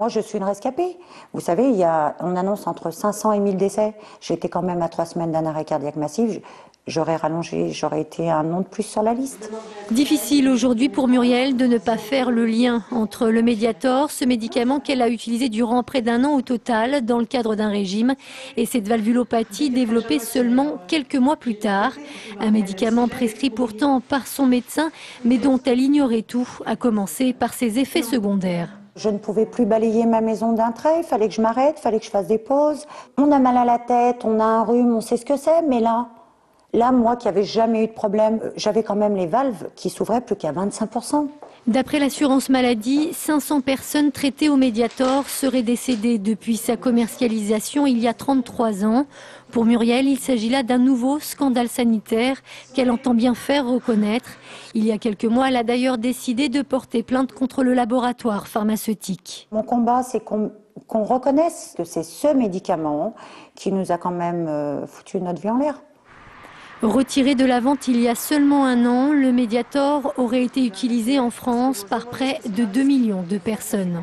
Moi, je suis une rescapée. Vous savez, on annonce entre 500 et 1000 décès. J'étais quand même à 3 semaines d'un arrêt cardiaque massif. J'aurais rallongé, j'aurais été un nom de plus sur la liste. Difficile aujourd'hui pour Muriel de ne pas faire le lien entre le Mediator, ce médicament qu'elle a utilisé durant près d'un an au total dans le cadre d'un régime, et cette valvulopathie développée seulement quelques mois plus tard. Un médicament prescrit pourtant par son médecin, mais dont elle ignorait tout, à commencer par ses effets secondaires. Je ne pouvais plus balayer ma maison d'un trait, il fallait que je m'arrête, il fallait que je fasse des pauses. On a mal à la tête, on a un rhume, on sait ce que c'est, mais là, moi qui n'avais jamais eu de problème, j'avais quand même les valves qui s'ouvraient plus qu'à 25%. D'après l'assurance maladie, 500 personnes traitées au Mediator seraient décédées depuis sa commercialisation il y a 33 ans. Pour Muriel, il s'agit là d'un nouveau scandale sanitaire qu'elle entend bien faire reconnaître. Il y a quelques mois, elle a d'ailleurs décidé de porter plainte contre le laboratoire pharmaceutique. Mon combat, c'est qu'on reconnaisse que c'est ce médicament qui nous a quand même foutu notre vie en l'air. Retiré de la vente il y a seulement un an, le Mediator aurait été utilisé en France par près de 2 millions de personnes.